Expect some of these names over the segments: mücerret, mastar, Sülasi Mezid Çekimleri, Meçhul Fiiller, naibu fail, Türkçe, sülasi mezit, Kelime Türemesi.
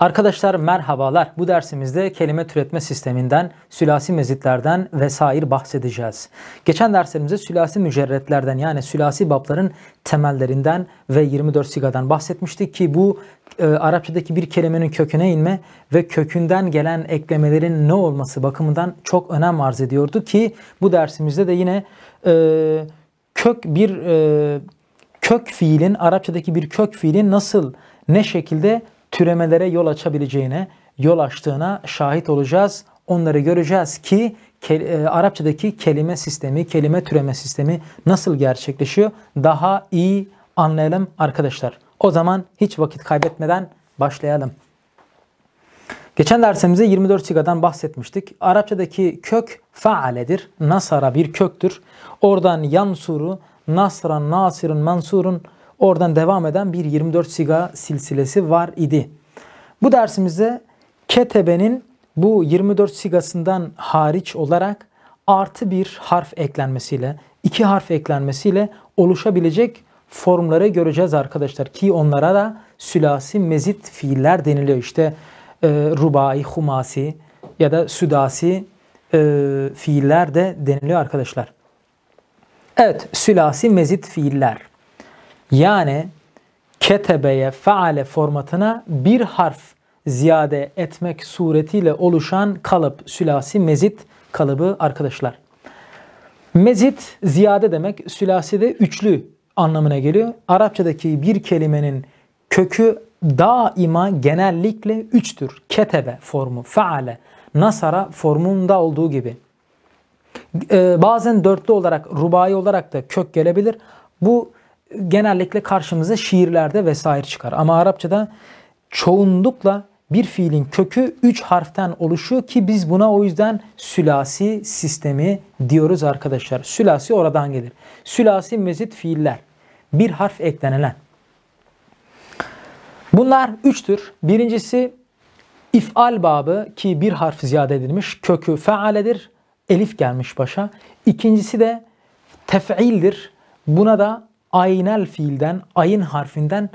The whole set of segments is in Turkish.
Arkadaşlar merhabalar. Bu dersimizde kelime türetme sisteminden, sülasi mezitlerden vesaire bahsedeceğiz. Geçen derslerimizde sülasi mücerretlerden yani sülasi babların temellerinden ve 24 sigadan bahsetmiştik ki bu Arapçadaki bir kelimenin köküne inme ve kökünden gelen eklemelerin ne olması bakımından çok önem arz ediyordu ki bu dersimizde de yine Arapçadaki bir kök fiilin nasıl, ne şekilde türemelere yol açabileceğine, yol açtığına şahit olacağız. Onları göreceğiz ki Arapçadaki kelime sistemi, kelime türeme sistemi nasıl gerçekleşiyor daha iyi anlayalım arkadaşlar. O zaman hiç vakit kaybetmeden başlayalım. Geçen dersimizde 24 sigadan bahsetmiştik. Arapçadaki kök faaledir. Nasara bir köktür. Oradan yansuru, nasran, nasirun, mansurun. Oradan devam eden bir 24 siga silsilesi var idi. Bu dersimizde ketebenin bu 24 sigasından hariç olarak artı bir harf eklenmesiyle, iki harf eklenmesiyle oluşabilecek formları göreceğiz arkadaşlar. Ki onlara da sülasi mezit fiiller deniliyor. İşte rubai, humasi ya da südasi fiiller de deniliyor arkadaşlar. Evet, sülasi mezit fiiller. Yani ketebeye, faale formatına bir harf ziyade etmek suretiyle oluşan kalıp, sülasi mezit kalıbı arkadaşlar. Mezit ziyade demek, sülasi de üçlü anlamına geliyor. Arapçadaki bir kelimenin kökü daima genellikle üçtür. Ketebe formu, faale, nasara formunda olduğu gibi. Bazen dörtlü olarak, rubai olarak da kök gelebilir. Bu genellikle karşımıza şiirlerde vesaire çıkar. Ama Arapçada çoğunlukla bir fiilin kökü 3 harften oluşuyor ki biz buna o yüzden sülasi sistemi diyoruz arkadaşlar. Sülasi oradan gelir. Sülasi mezit fiiller. Bir harf eklenilen. Bunlar 3'tür. Birincisi if'al babı ki bir harf ziyade edilmiş. Kökü fealedir. Elif gelmiş başa. İkincisi de tef'ildir. Buna da aynel fiilden, ayın harfinden,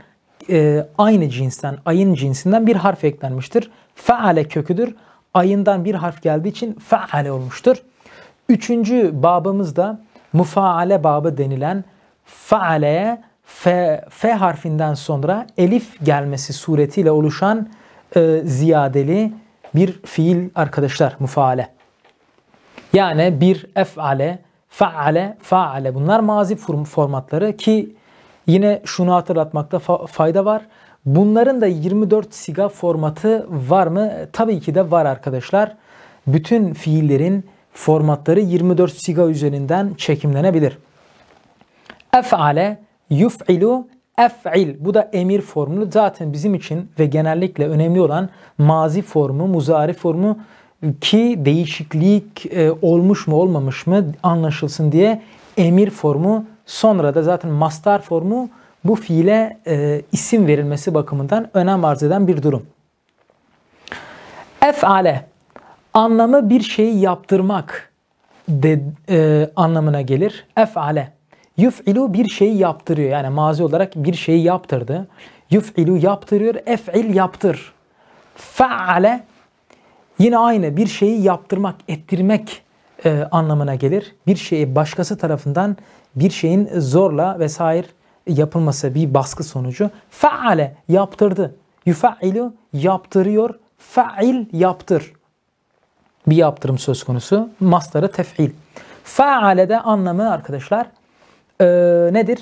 ayın cinsinden bir harf eklenmiştir. Feale köküdür. Ayından bir harf geldiği için feale olmuştur. Üçüncü babımız da mufaale babı denilen fealeye fe harfinden sonra elif gelmesi suretiyle oluşan ziyadeli bir fiil arkadaşlar. Mufaale. Yani bir efale, faale, faale. Bunlar mazi formatları ki yine şunu hatırlatmakta fayda var. Bunların da 24 siga formatı var mı? Tabii ki de var arkadaşlar. Bütün fiillerin formatları 24 siga üzerinden çekimlenebilir. Ef'ale, yuf'ilu, ef'il. Bu da emir formunu. Zaten bizim için ve genellikle önemli olan mazi formu, muzari formu ki değişiklik olmuş mu olmamış mı anlaşılsın diye emir formu, sonra da zaten mastar formu bu fiile isim verilmesi bakımından önem arz eden bir durum. Ef'ale anlamı bir şeyi yaptırmak anlamına gelir. Ef'ale. Yuf'ilu bir şeyi yaptırıyor. Yani mazi olarak bir şeyi yaptırdı. Yuf'ilu yaptırıyor. Ef'il yaptır. Fe'ale yine aynı bir şeyi yaptırmak, ettirmek anlamına gelir. Bir şeyi başkası tarafından bir şeyin zorla vesaire yapılması, bir baskı sonucu. Fe'ale yaptırdı. Yufe'ilu yaptırıyor. Fe'il yaptır. Bir yaptırım söz konusu. Mastarı tef'il. Fe'ale de anlamı arkadaşlar nedir?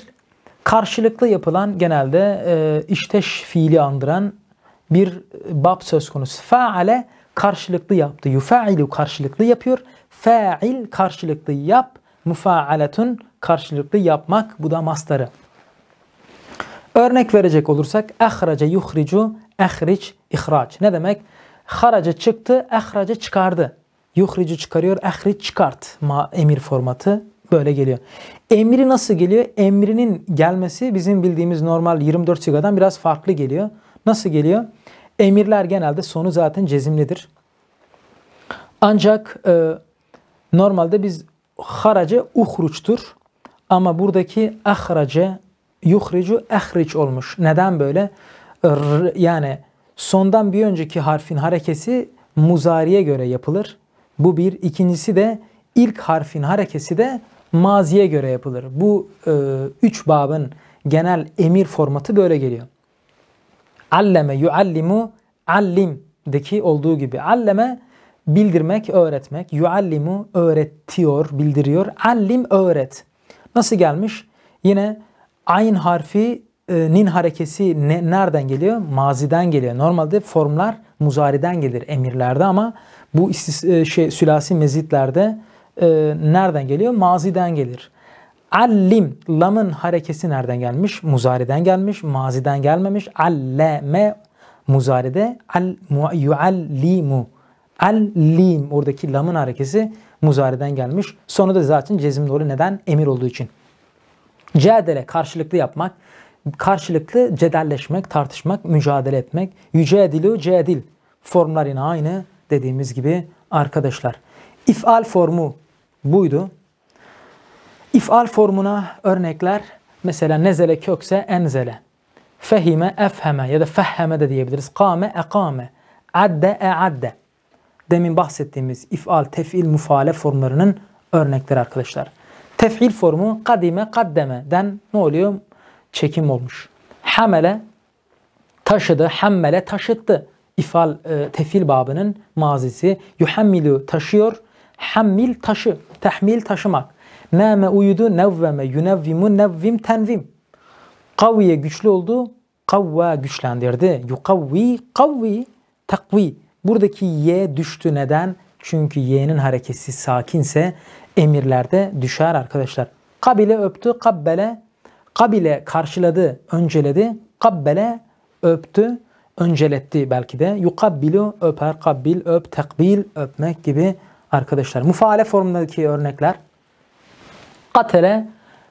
Karşılıklı yapılan genelde işteş fiili andıran bir bab söz konusu. Fe'ale karşılıklı yaptı. Yufailu karşılıklı yapıyor. Fa'il karşılıklı yap. Mufaaletun karşılıklı yapmak. Bu da mastarı. Örnek verecek olursak ahraca yuhricu, ahric, ihraç. Ne demek? Haraca çıktı, ahraca çıkardı. Yuhricu çıkarıyor, ahric çıkart. Emir formatı böyle geliyor. Emri nasıl geliyor? Emrinin gelmesi bizim bildiğimiz normal 24 sigadan biraz farklı geliyor. Nasıl geliyor? Emirler genelde sonu zaten cezimlidir. Ancak normalde biz haraca uhruçtur. Ama buradaki ahraca, yuhricu, ahric olmuş. Neden böyle? Yani Sondan bir önceki harfin harekesi muzariye göre yapılır. Bu bir. İkincisi de ilk harfin harekesi de maziye göre yapılır. Bu üç babın genel emir formatı böyle geliyor. Alleme yuallimu allim'deki olduğu gibi. Alleme bildirmek, öğretmek. Yuallimu öğretiyor, bildiriyor. Allim öğret. Nasıl gelmiş? Yine ayn harfinin harekesi nereden geliyor? Maziden geliyor. Normalde formlar muzariden gelir emirlerde ama bu sülasi mezitlerde nereden geliyor? Maziden gelir. Allim, lamın harekesi nereden gelmiş? Muzariden gelmiş, maziden gelmemiş. Alleme muzaride, yuallimu. Allim, oradaki lamın harekesi muzariden gelmiş. Sonra da zaten cezim doğru, neden? Emir olduğu için. Cedele, karşılıklı yapmak. Karşılıklı cedelleşmek, tartışmak, mücadele etmek. Yücedilu, cedil. Formlar yine aynı dediğimiz gibi arkadaşlar. İf'al formu buydu. İf'al formuna örnekler mesela nezele kökse enzele. Fehime, efheme ya da fehheme de diyebiliriz. Kame, ekame. Adde, eadde. Demin bahsettiğimiz if'al, tef'il, mufale formlarının örnekleri arkadaşlar. Tef'il formu kadime, kaddeme'den ne oluyor? Çekim olmuş. Hamele taşıdı, hammele taşıttı. İf'al, tef'il babının mazisi. Yuhammilu taşıyor. Hammil taşı, tahmil taşımak. Neme uyudu, nevveme, yunevvimu, nevvim, tenvim. Kavviye güçlü oldu, kavva güçlendirdi. Yukavvi, kavvi, takvi. Buradaki y düştü. Neden? Çünkü y'nin harekesi sakinse emirlerde düşer arkadaşlar. Kabile öptü, kabbele. Kabile karşıladı, önceledi. Kabbele öptü, önceletti belki de. Yukabbilu öper, kabbil öp, tekbil öpmek gibi arkadaşlar. Mufale formundaki örnekler. Katele,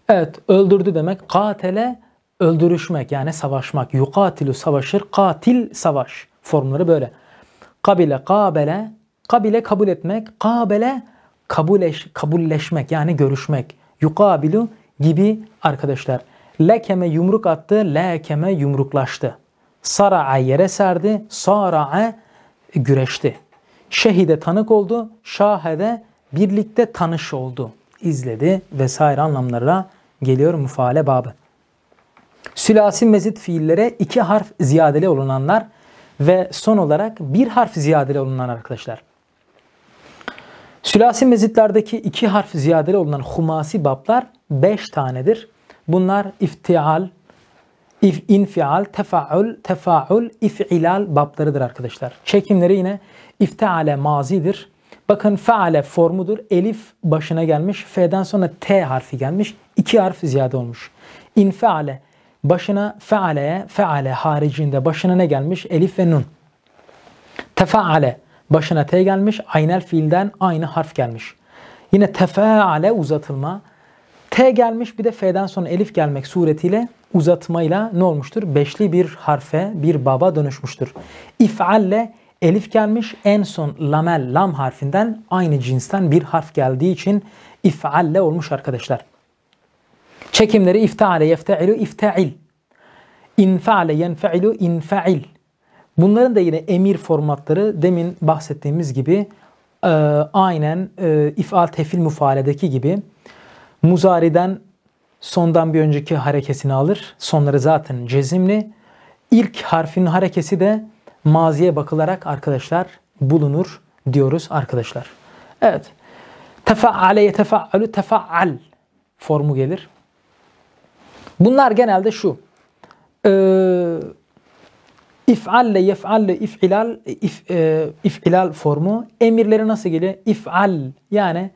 evet öldürdü demek. Katele öldürüşmek yani savaşmak. Yukatilu savaşır, katil savaş. Formları böyle. Kabile, kabele. Kabile kabul etmek. Kabele kabulleşmek yani görüşmek. Yukabilu gibi arkadaşlar. Lekeme yumruk attı. Lekeme yumruklaştı. Sara'a yere serdi. Sara'a güreşti. Şehide tanık oldu. Şahede birlikte tanış oldu. İzledi vesaire anlamlarla geliyor müfaale babı. Sülasi mezid fiillere iki harf ziyadeli olunanlar ve son olarak bir harf ziyadeli olunan arkadaşlar. Sülasi mezitlerdeki iki harf ziyadeli olunan humasi bablar 5 tanedir. Bunlar iftial, infial, tefaül, ifilal bablarıdır arkadaşlar. Çekimleri yine iftiale mazidir. Bakın faale formudur. Elif başına gelmiş. F'den sonra T harfi gelmiş. 2 harf ziyade olmuş. İnfiale başına fealeye, feale haricinde başına ne gelmiş? Elif ve nun. Tefaale başına T gelmiş. Aynel fiilden aynı harf gelmiş. Yine tefaale uzatılma. T gelmiş, bir de F'den sonra elif gelmek suretiyle uzatmayla ne olmuştur? Beşli bir harfe, bir baba dönüşmüştür. İf'alle elif gelmiş. En son lamel, lam harfinden aynı cinsten bir harf geldiği için if'alle olmuş arkadaşlar. Çekimleri ifteale yefte'ilu ifte'il. İnfe'ale yenfe'ilu infe'il. Bunların da yine emir formatları demin bahsettiğimiz gibi aynen if'al tef'il mufaledeki gibi muzariden sondan bir önceki harekesini alır. Sonları zaten cezimli. İlk harfin harekesi de maziye bakılarak arkadaşlar bulunur diyoruz arkadaşlar. Evet. Tefa'ale yetefa'alu tefa'al formu gelir. Bunlar genelde şu. İf'alle, yef'alle, if'ilal, if'ilal formu. Emirleri nasıl geliyor? İf'al yani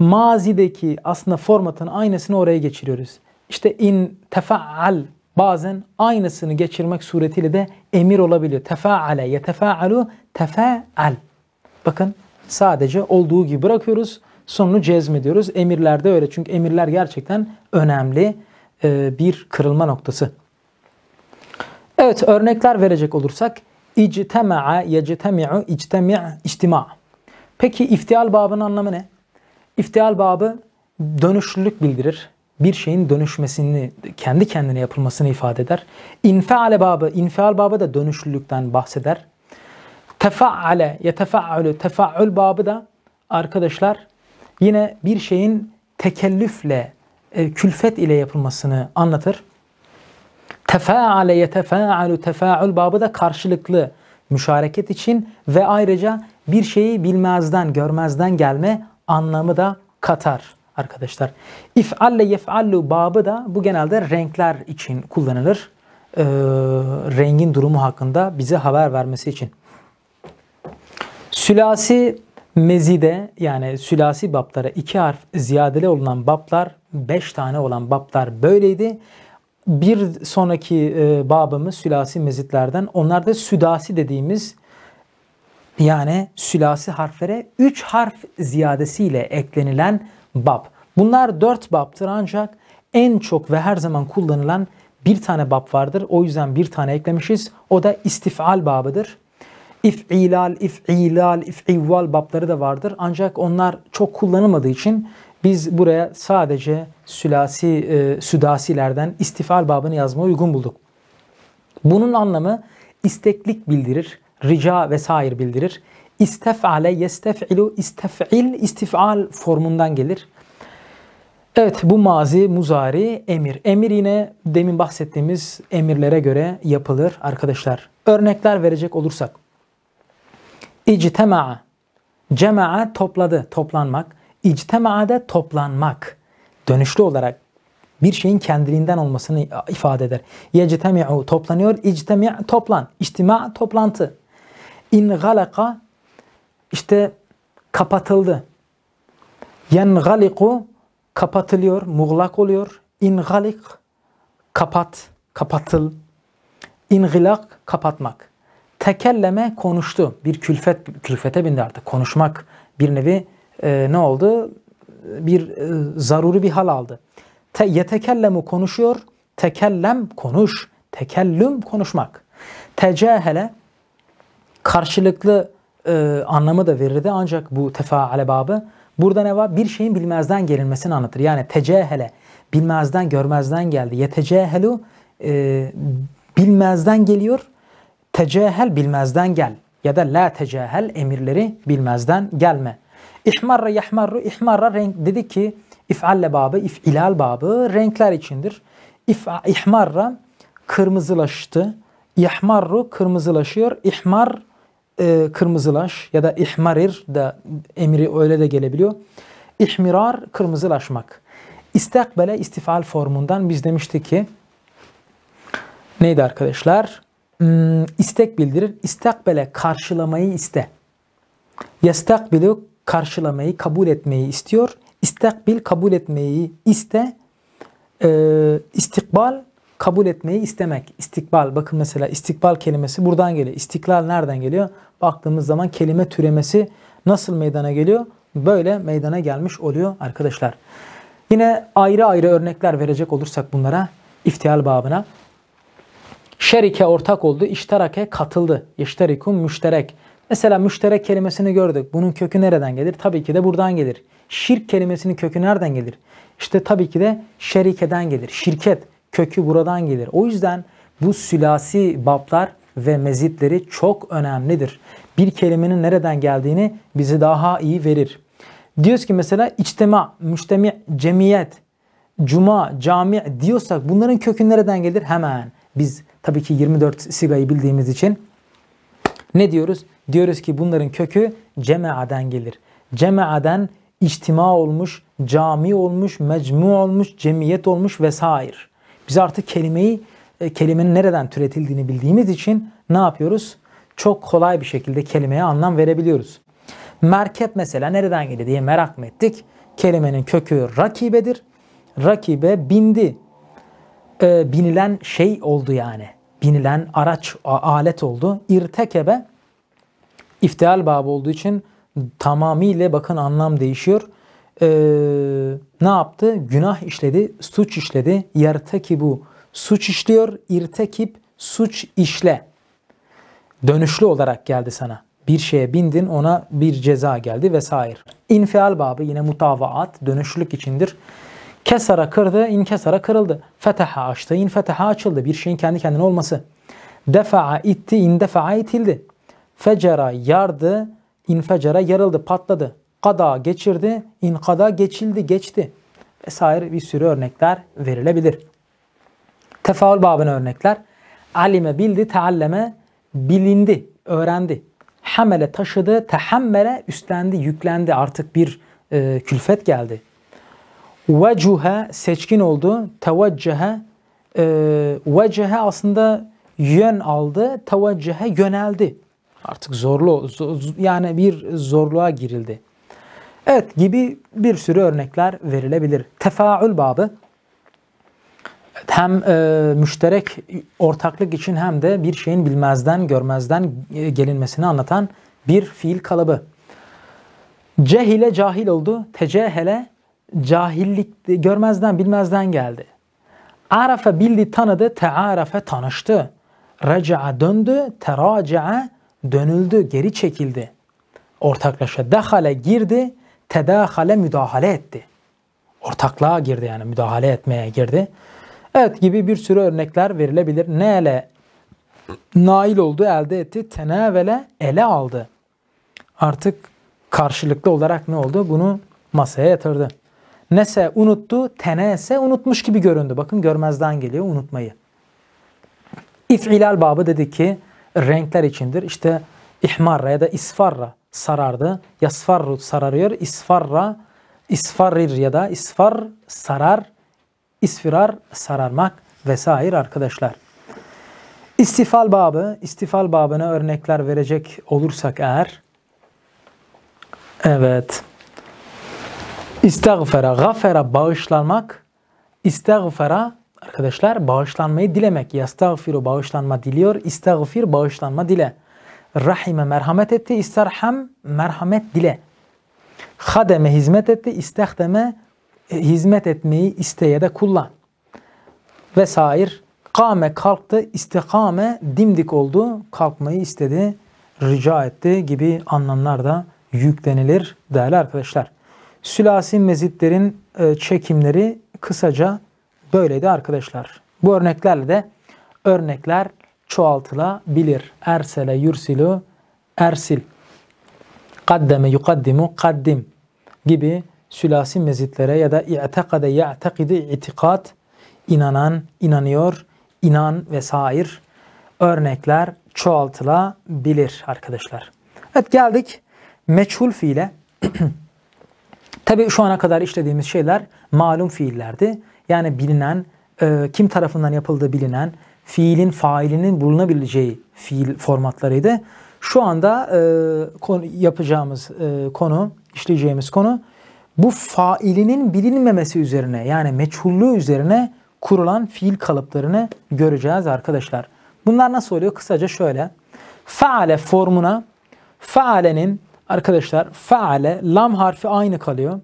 mazideki aslında formatın aynısını oraya geçiriyoruz. İşte in, tefa'al bazen aynısını geçirmek suretiyle de emir olabiliyor. Tefa'ale, yetefa'alu, tefa'al. Bakın sadece olduğu gibi bırakıyoruz. Sonunu cezmediyoruz. Emirlerde öyle. Çünkü emirler gerçekten önemli bir kırılma noktası. Evet, örnekler verecek olursak İctema'a, yectemi'u, ictemi', içtima. Peki iftial babının anlamı ne? İftial babı dönüşlülük bildirir. bir şeyin dönüşmesini, kendi kendine yapılmasını ifade eder. İnfeale babı, infial babı da dönüşlülükten bahseder. Tefaale, yetefaülü, tefaül babı da arkadaşlar yine bir şeyin tekellüfle, külfet ile yapılmasını anlatır. Tefaale, yetefaülü, tefaül babı da karşılıklı müşareket için ve ayrıca bir şeyi bilmezden, görmezden gelme anlamı da katar arkadaşlar. İf'alle yef'allu babı da bu genelde renkler için kullanılır. Rengin durumu hakkında bize haber vermesi için. Sülasi mezide yani sülasi bablara 2 harf ziyadeli olunan bablar, 5 tane olan bablar böyleydi. Bir sonraki babımız sülasi mezitlerden. Onlar da südasi dediğimiz yani sülasi harflere 3 harf ziyadesiyle eklenilen bab. Bunlar 4 babtır ancak en çok ve her zaman kullanılan bir tane bab vardır. O yüzden bir tane eklemişiz. O da istifal babıdır. İf'ilal, if'ilal, if'ivval babları da vardır. Ancak onlar çok kullanılmadığı için biz buraya sadece südasilerden istifal babını yazmaya uygun bulduk. Bunun anlamı isteklik bildirir, rica vesaire bildirir. İstef'ale, yestef'ilu, istef'il, istif'al formundan gelir. Evet, bu mazi, muzari, emir. Emir yine demin bahsettiğimiz emirlere göre yapılır arkadaşlar. Örnekler verecek olursak. İctema'a, cema'a topladı, toplanmak. İctema'da toplanmak. Dönüşlü olarak bir şeyin kendiliğinden olmasını ifade eder. Yectemi'u toplanıyor, ictemi' toplan, İçtima toplantı. İngalaka işte kapatıldı. Yengaliku kapatılıyor, muğlak oluyor. İngalik kapat, kapatıl. İngilak kapatmak. Tekelleme konuştu. Bir külfet, külfete bindi artık. Konuşmak bir nevi ne oldu? Bir zaruri bir hal aldı. Yetekellemu konuşuyor. Tekellem konuş. Tekellüm konuşmak. Tecahele karşılıklı anlamı da verirdi ancak bu tefaale babı. Burada ne var? Bir şeyin bilmezden gelinmesini anlatır. Yani tecahele bilmezden görmezden geldi. Yetecahelu bilmezden geliyor. Tecahel bilmezden gel. Ya da la tecahel emirleri bilmezden gelme. İhmarra yahmarru, ihmarra renk dedi ki if'alle babı, if'ilal babı renkler içindir. İhmarra kırmızılaştı. Yahmarru kırmızılaşıyor. İhmar kırmızılaş ya da ihmarir da emri öyle de gelebiliyor. İhmirar kırmızılaşmak. İstakbele istifal formundan biz demiştik ki neydi arkadaşlar? İstek bildirir. İstakbele karşılamayı iste. Yastakbilu karşılamayı, kabul etmeyi istiyor. İstakbil kabul etmeyi iste. İstikbal kabul etmeyi istemek. İstikbal. Bakın mesela istikbal kelimesi buradan geliyor. İstiklal nereden geliyor? Baktığımız zaman kelime türemesi nasıl meydana geliyor? Böyle meydana gelmiş oluyor arkadaşlar. Yine ayrı ayrı örnekler verecek olursak bunlara iftial babına. Şerike ortak oldu. İşterake katıldı. İşterikum müşterek. Mesela müşterek kelimesini gördük. Bunun kökü nereden gelir? Tabii ki de buradan gelir. Şirk kelimesinin kökü nereden gelir? İşte tabii ki de şerikeden gelir. Şirket kökü buradan gelir. O yüzden bu sülasi bablar ve mezitleri çok önemlidir. Bir kelimenin nereden geldiğini bize daha iyi verir. Diyoruz ki mesela içtima, müştemi, cemiyet, cuma, cami diyorsak bunların kökü nereden gelir? Hemen biz tabii ki 24 sigayı bildiğimiz için ne diyoruz? Diyoruz ki bunların kökü cemaaden gelir. Cemaaden içtima olmuş, cami olmuş, mecmu olmuş, cemiyet olmuş vesaire. Biz artık kelimenin nereden türetildiğini bildiğimiz için ne yapıyoruz? Çok kolay bir şekilde kelimeye anlam verebiliyoruz. Merkep mesela nereden gelir diye merak mı ettik? Kelimenin kökü rakibedir. Rakibe bindi. Binilen şey oldu yani. Binilen araç, alet oldu. İrtekebe iftial babı olduğu için tamamıyla bakın anlam değişiyor. Ne yaptı? Günah işledi, suç işledi. Yertekibu suç işliyor. İrtekip suç işle. Dönüşlü olarak geldi sana. Bir şeye bindin, ona bir ceza geldi vesaire. İnfial babı yine mutavaat, dönüşlülük içindir. Kesara kırdı, inkesara kırıldı. Fetaha açtı, infetaha açıldı. Bir şeyin kendi kendine olması. Defa'a itti, indefaa itildi. Fecera yardı, infecera yarıldı, patladı. Kada geçirdi, inkada geçildi, geçti. Vesaire bir sürü örnekler verilebilir. Tefaül babına örnekler. Alime bildi, tealleme bilindi, öğrendi. Hamele taşıdı, tehammele üstlendi, yüklendi. Artık bir külfet geldi. Vecuhe seçkin oldu. Teveccehe vecehe aslında yön aldı. Teveccehe yöneldi. Artık zorlu yani bir zorluğa girildi. Evet gibi bir sürü örnekler verilebilir. Tefaül babı hem müşterek ortaklık için hem de bir şeyin bilmezden görmezden gelinmesini anlatan bir fiil kalıbı. Cehile cahil oldu. Tecehele cahillik, görmezden bilmezden geldi. Arafe bildi, tanıdı. Tearafe tanıştı. Reca'a döndü. Teraca'a dönüldü, geri çekildi. Ortaklaşa dehale girdi. Tedahale müdahale etti. Ortaklığa girdi yani müdahale etmeye girdi. Evet gibi bir sürü örnekler verilebilir. Ne'le nail oldu, elde etti. Tenevele ele aldı. Artık karşılıklı olarak ne oldu? Bunu masaya yatırdı. Nese unuttu, tenese unutmuş gibi göründü. Bakın görmezden geliyor unutmayı. İf'ilal babı dedi ki renkler içindir. İşte ihmarra ya da isfarra sarardı. Yasfarru sararıyor. İsfarra isfarrir ya da isfar sarar. İsfirar sararmak vesaire arkadaşlar. İstifal babı, istifal babına örnekler verecek olursak eğer. Evet. İstağfera, gafera bağışlanmak. İstağfera arkadaşlar bağışlanmayı dilemek. Yastağfiru bağışlanma diliyor. İstağfir bağışlanma dile. Rahime merhamet etti. İsterham merhamet dile. Hademe hizmet etti. İstehdeme hizmet etmeyi isteye de kullan. Vesaire. Kame kalktı. İstikame dimdik oldu. Kalkmayı istedi. Rica etti gibi anlamlar da yüklenilir değerli arkadaşlar. Sülasi mezitlerin çekimleri kısaca böyleydi arkadaşlar. Bu örneklerle de örnekler çoğaltılabilir. Ersele yursilu ersil. Kaddeme yukaddimu kaddim gibi sülasi mezitlere ya da i'tekade ya'tekidi itikat inanan, inanıyor, inan vesaire örnekler çoğaltılabilir arkadaşlar. Evet geldik meçhul fiile. Tabi şu ana kadar işlediğimiz şeyler malum fiillerdi. Yani bilinen, kim tarafından yapıldığı bilinen, fiilin, failinin bulunabileceği fiil formatlarıydı. Şu anda işleyeceğimiz konu bu failinin bilinmemesi üzerine yani meçhulluğu üzerine kurulan fiil kalıplarını göreceğiz arkadaşlar. Bunlar nasıl oluyor? Kısaca şöyle. Faale formuna, faalenin arkadaşlar faale lam harfi aynı kalıyor.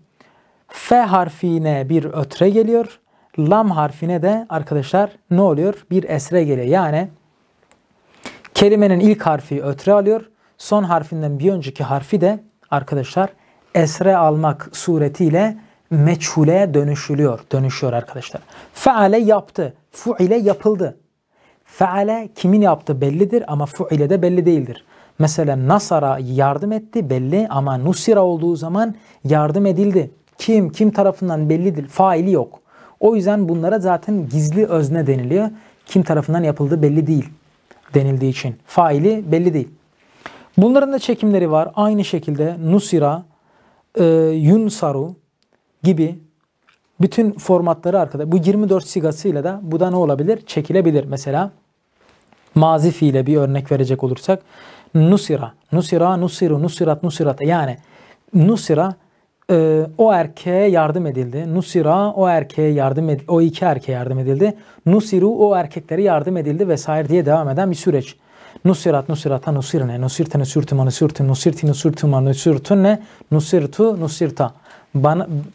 F harfine bir ötre geliyor. Lam harfine de arkadaşlar ne oluyor? Bir esre geliyor. Yani kelimenin ilk harfi ötre alıyor. Son harfinden bir önceki harfi de arkadaşlar esre almak suretiyle meçhule dönüşülüyor. Dönüşüyor arkadaşlar. Faale yaptı. Fuile yapıldı. Faale kimin yaptı bellidir ama fuile de belli değildir. Mesela Nasara yardım etti belli ama Nusira olduğu zaman yardım edildi. Kim tarafından bellidir. Faili yok. O yüzden bunlara zaten gizli özne deniliyor. Kim tarafından yapıldığı belli değil denildiği için. Faili belli değil. Bunların da çekimleri var. Aynı şekilde Nusira, Yunsaru gibi bütün formatları arkada. Bu 24 sigasıyla da bu da ne olabilir? Çekilebilir. Mesela mazi fiile bir örnek verecek olursak. Nusira, Nusira, Nusiru, Nusirat, Nusirata. Yani Nusira o erkeğe yardım edildi. Nusira o erkeğe yardım edildi. O iki erkeğe yardım edildi. Nusiru o erkeklere yardım edildi vesaire diye devam eden bir süreç. Nusirat, Nusirata, Nusirne, Nusirte, Nusirtuma, Nusirtun, Nusirti, Nusirtuma, Nusirtunne, Nusirtu, Nusirta.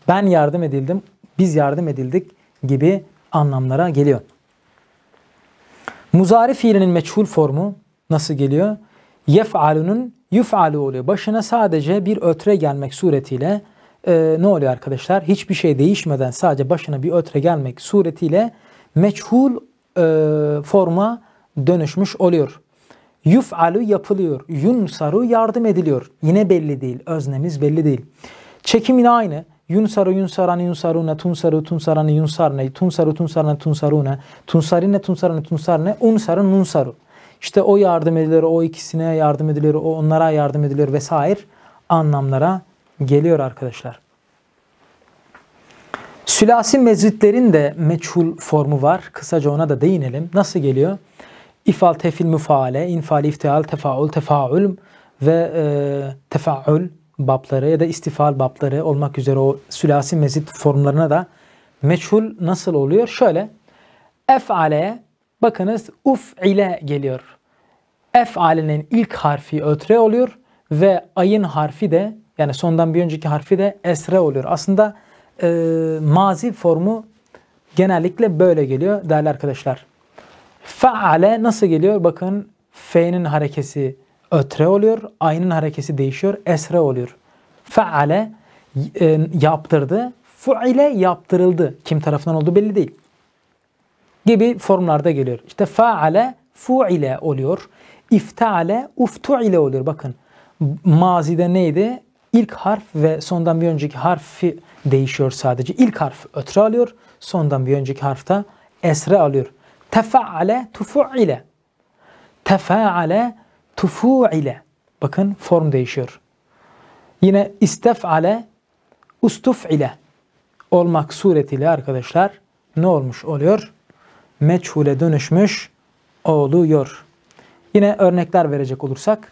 Ben yardım edildim, biz yardım edildik gibi anlamlara geliyor. Muzari fiilinin meçhul formu nasıl geliyor? Yef'alunun yuf'alu oluyor. Başına sadece bir ötre gelmek suretiyle ne oluyor arkadaşlar? Hiçbir şey değişmeden sadece başına bir ötre gelmek suretiyle meçhul forma dönüşmüş oluyor. Yuf'alu yapılıyor. Yunsaru yardım ediliyor. Yine belli değil. Öznemiz belli değil. Çekim yine aynı. Yunsaru yunsarani yunsaruna, tunsaru tunsarani yunsarne, tunsaru tunsarana tunsaruna, tunsarine tunsarana tunsarne, unsaru nunsaru. İşte o yardım edilir, o ikisine yardım edilir, o onlara yardım edilir vesaire anlamlara geliyor arkadaşlar. Sülasi mezitlerin de meçhul formu var. Kısaca ona da değinelim. Nasıl geliyor? İfal, tefil, müfaale, infal, iftial, tefaul, tefaul ve tefaul babları ya da istifal babları olmak üzere o sülasi mezit formlarına da meçhul nasıl oluyor? Şöyle, ef'ale bakınız uf'ile geliyor. Ef'alenin ilk harfi ötre oluyor ve ayın harfi de yani sondan bir önceki harfi de esre oluyor. Aslında mazi formu genellikle böyle geliyor değerli arkadaşlar. Fe'ale nasıl geliyor? Bakın fe'nin harekesi ötre oluyor. Aynın harekesi değişiyor. Esre oluyor. Fe'ale yaptırdı. Fu'ile yaptırıldı. Kim tarafından olduğu belli değil. Gibi formlarda geliyor. İşte fe'ale fu'ile oluyor. İfte'ale uftu'ile oluyor. Bakın mazide neydi? İlk harf ve sondan bir önceki harfi değişiyor sadece. İlk harf ötre alıyor. Sondan bir önceki harfta esre alıyor. Tefa'ale tufu'ile. Tefa'ale tufu'ile. Bakın form değişiyor. Yine istef'ale ustuf'ile olmak suretiyle arkadaşlar ne olmuş oluyor? Meçhule dönüşmüş oluyor. Yine örnekler verecek olursak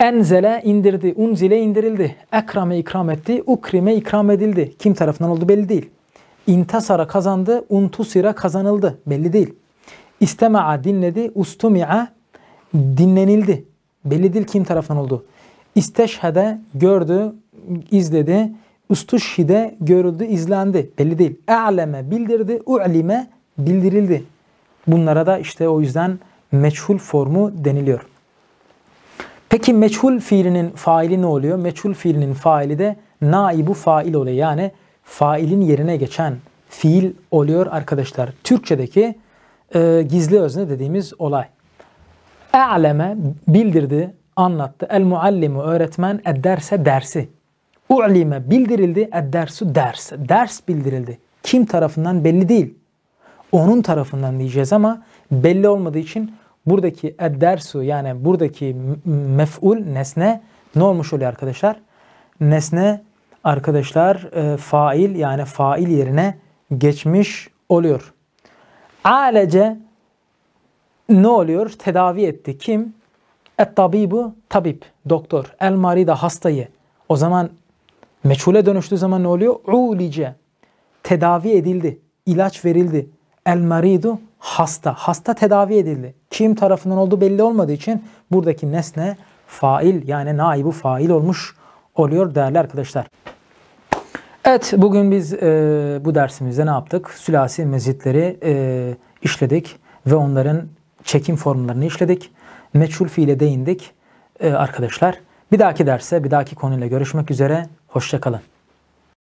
enzele indirdi, unzile indirildi, ekrame ikram etti, ukrime ikram edildi. Kim tarafından oldu belli değil. İntasara kazandı, untusira kazanıldı. Belli değil. İstema'a dinledi, ustumi'a dinlenildi. Belli değil kim tarafından oldu. İsteşhede gördü, izledi. Ustuşhide görüldü, izlendi. Belli değil. E'leme bildirdi, u'lime bildirildi. Bunlara da işte o yüzden meçhul formu deniliyor. Peki meçhul fiilinin faili ne oluyor? Meçhul fiilinin faili de naibu fail oluyor. Yani failin yerine geçen fiil oluyor arkadaşlar. Türkçedeki gizli özne dediğimiz olay. E'leme bildirdi, anlattı. El muallimu öğretmen, edderse dersi. U'lime bildirildi, eddersu ders. Ders bildirildi. Kim tarafından belli değil. Onun tarafından diyeceğiz ama belli olmadığı için buradaki eddersu yani buradaki mef'ul nesne ne olmuş oluyor arkadaşlar? Nesne arkadaşlar fail yani fail yerine geçmiş oluyor. Alece ne oluyor? Tedavi etti. Kim? Et-tabibu tabip, doktor. El-marida hastayı. O zaman meçhule dönüştüğü zaman ne oluyor? Ulice. Tedavi edildi. İlaç verildi. El-maridu hasta. Hasta tedavi edildi. Kim tarafından olduğu belli olmadığı için buradaki nesne fail yani naibu fail olmuş oluyor değerli arkadaşlar. Evet bugün biz bu dersimizde ne yaptık? Sülasi mezitleri işledik ve onların çekim formlarını işledik. Meçhul fiile değindik arkadaşlar. Bir dahaki derse bir dahaki konuyla görüşmek üzere. Hoşça kalın.